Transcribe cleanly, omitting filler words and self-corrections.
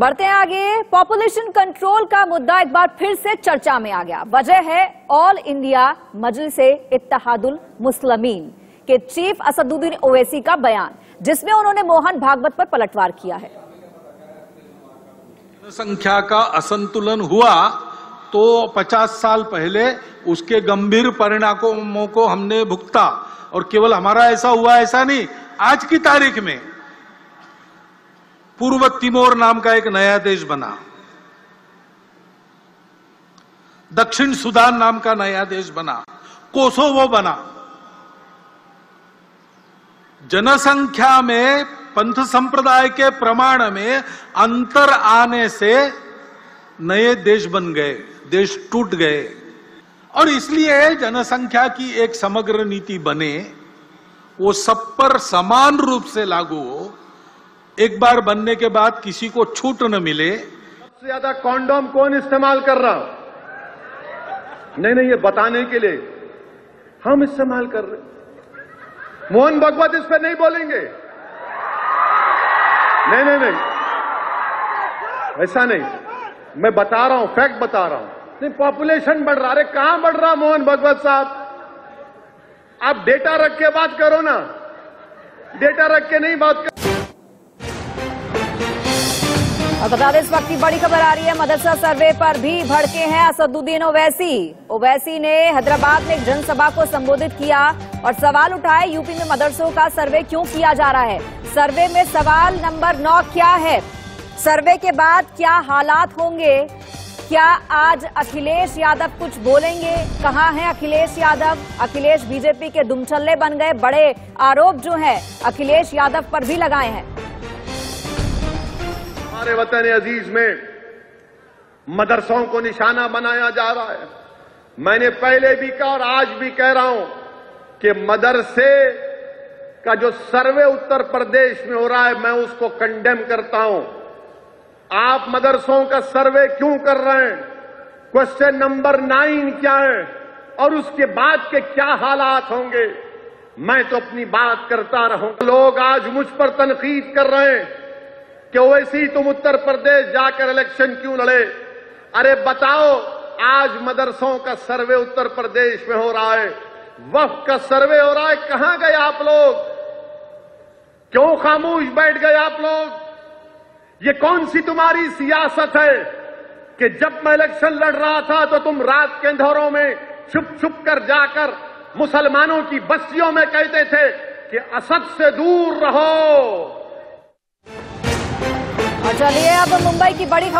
बढ़ते हैं आगे। पॉपुलेशन कंट्रोल का मुद्दा एक बार फिर से चर्चा में आ गया। वजह है ऑल इंडिया मजलिस ए इत्तेहादुल मुस्लिमीन के चीफ असदुद्दीन ओवैसी का बयान, जिसमें उन्होंने मोहन भागवत पर पलटवार किया है। जनसंख्या का असंतुलन हुआ तो 50 साल पहले उसके गंभीर परिणामों को हमने भुगता, और केवल हमारा ऐसा हुआ ऐसा नहीं, आज की तारीख में पूर्व तिमोर नाम का एक नया देश बना, दक्षिण सूडान नाम का नया देश बना, कोसोवो बना। जनसंख्या में पंथ संप्रदाय के प्रमाण में अंतर आने से नए देश बन गए, देश टूट गए। और इसलिए जनसंख्या की एक समग्र नीति बने, वो सब पर समान रूप से लागू हो, एक बार बनने के बाद किसी को छूट न मिले। सबसे ज्यादा कॉन्डोम कौन इस्तेमाल कर रहा हो? नहीं, ये बताने के लिए हम इस्तेमाल कर रहे। मोहन भागवत इस पर नहीं बोलेंगे, नहीं, ऐसा नहीं, मैं बता रहा हूं, फैक्ट बता रहा हूं। नहीं, पॉपुलेशन बढ़ रहा। अरे कहां बढ़ रहा मोहन भागवत साहब? आप डेटा रख के बात करो ना, डेटा रख के नहीं बात करो। और बता दें, इस वक्त की बड़ी खबर आ रही है, मदरसा सर्वे पर भी भड़के हैं असदुद्दीन ओवैसी। ने हैदराबाद में एक जनसभा को संबोधित किया और सवाल उठाए, यूपी में मदरसों का सर्वे क्यों किया जा रहा है? सर्वे में सवाल नंबर 9 क्या है? सर्वे के बाद क्या हालात होंगे? क्या आज अखिलेश यादव कुछ बोलेंगे? कहाँ हैं अखिलेश यादव? अखिलेश बीजेपी के दुमछल्ले बन गए। बड़े आरोप जो है अखिलेश यादव पर भी लगाए हैं। हमारे वतन अजीज में मदरसों को निशाना बनाया जा रहा है। मैंने पहले भी कहा और आज भी कह रहा हूं कि मदरसे का जो सर्वे उत्तर प्रदेश में हो रहा है, मैं उसको कंडेम करता हूं। आप मदरसों का सर्वे क्यों कर रहे हैं? क्वेश्चन नंबर 9 क्या है और उसके बाद के क्या हालात होंगे? मैं तो अपनी बात करता रहूंगा। लोग आज मुझ पर तनकीद कर रहे हैं कि ओवैसी तुम उत्तर प्रदेश जाकर इलेक्शन क्यों लड़े? अरे बताओ, आज मदरसों का सर्वे उत्तर प्रदेश में हो रहा है, वक्फ का सर्वे हो रहा है, कहां गए आप लोग? क्यों खामोश बैठ गए आप लोग? ये कौन सी तुम्हारी सियासत है कि जब मैं इलेक्शन लड़ रहा था तो तुम रात के अंधेरों में छुप छुप कर जाकर मुसलमानों की बस्तियों में कहते थे कि असद से दूर रहो। चलिए अब मुंबई की बड़ी खबर।